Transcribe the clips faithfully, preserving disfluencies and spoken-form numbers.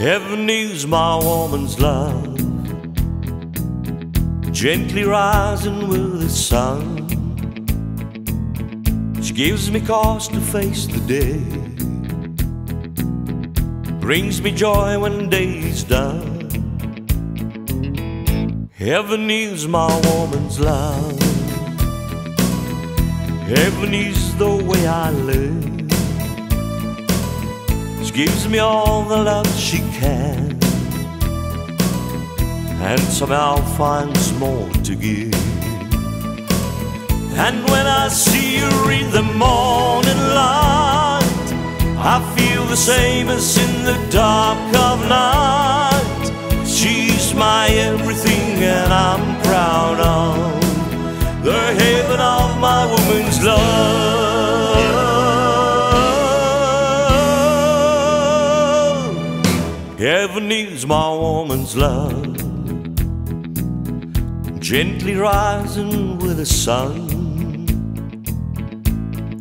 Heaven is my woman's love, gently rising with the sun. She gives me cause to face the day, brings me joy when day is done. Heaven is my woman's love, heaven is the way I live. She gives me all the love she can, and somehow finds more to give. And when I see her in the morning light, I feel the same as in the dark of night. She's my everything and I'm proud of the heaven of my woman's love. Heaven is my woman's love, gently rising with the sun.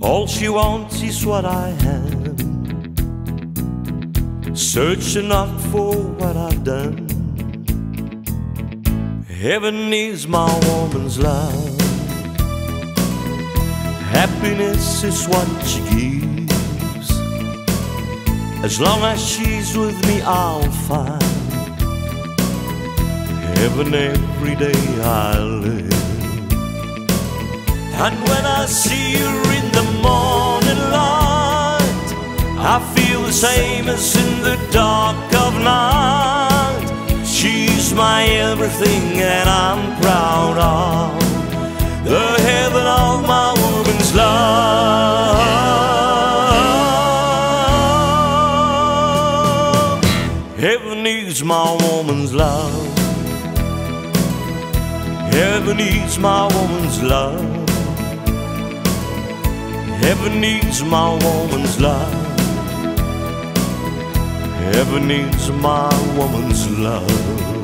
All she wants is what I have, searching not for what I've done. Heaven is my woman's love, happiness is what she gives. As long as she's with me I'll find heaven every day I live. And when I see her in the morning light, I feel the same as in the dark of night. She's my everything and I'm proud of the heaven of my woman's love. Heaven is my woman's love, heaven is my woman's love, heaven is my woman's love, heaven is my woman's love.